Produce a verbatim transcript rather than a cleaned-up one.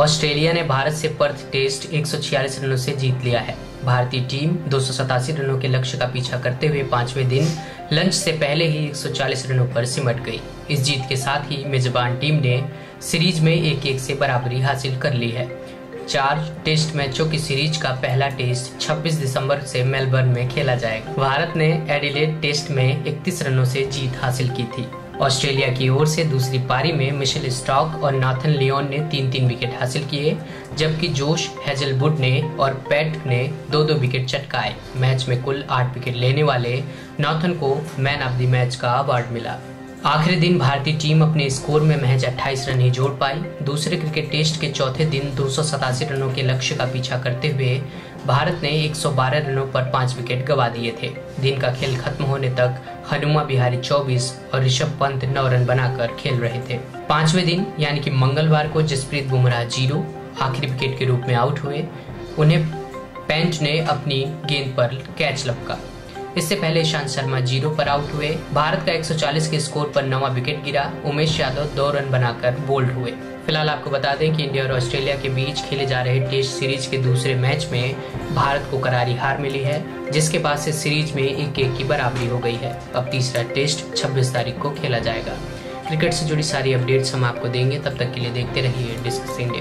Australia ने भारत से Perth test एक सौ छियालीस रनों से जीत लिया है। भारतीय टीम दो सौ सतासी रनों के लक्ष्य का पीछा करते हुए पांचवें दिन लंच से पहले ही एक सौ चालीस रनों पर सिमट गई। इस जीत के साथ ही मेजबान टीम ने सीरीज में एक एक से बराबरी हासिल कर ली है। चार टेस्ट मैचों की सीरीज का पहला टेस्ट छब्बीस दिसंबर से मेलबर्न में खेला जाएगा। भारत ने एडिलेड टेस्ट में इकतीस रनों से जीत हासिल की थी। ऑस्ट्रेलिया की ओर से दूसरी पारी में मिशेल स्टार्क और नाथन लियोन ने तीन तीन विकेट हासिल किए, जबकि जोश हेजलवुड ने और पैट ने दो दो विकेट चटकाए। मैच में कुल आठ विकेट लेने वाले नाथन को मैन ऑफ द मैच का अवार्ड मिला। आखिरी दिन भारतीय टीम अपने स्कोर में महज अट्ठाईस रन ही जोड़ पाई। दूसरे क्रिकेट टेस्ट के चौथे दिन दो सौ सतासी रनों के लक्ष्य का पीछा करते हुए भारत ने एक सौ बारह रनों पर पांच विकेट गंवा दिए थे। दिन का खेल खत्म होने तक हनुमा विहारी चौबीस और ऋषभ पंत नौ रन बनाकर खेल रहे थे। पांचवें दिन यानी कि मंगलवार को जसप्रीत बुमराह जीरो आखिरी विकेट के रूप में आउट हुए। उन्हें पेंट ने अपनी गेंद पर कैच लपका। इससे पहले ईशांत शर्मा जीरो पर आउट हुए। भारत का एक सौ चालीस के स्कोर पर नवा विकेट गिरा। उमेश यादव दो रन बनाकर बोल्ड हुए। फिलहाल आपको बता दें कि इंडिया और ऑस्ट्रेलिया के बीच खेले जा रहे टेस्ट सीरीज के दूसरे मैच में भारत को करारी हार मिली है, जिसके बाद से सीरीज में एक एक की बराबरी हो गई है। अब तीसरा टेस्ट छब्बीस तारीख को खेला जाएगा। क्रिकेट से जुड़ी सारी अपडेट्स हम आपको देंगे, तब तक के लिए देखते रहिए डिस्कस इंडिया।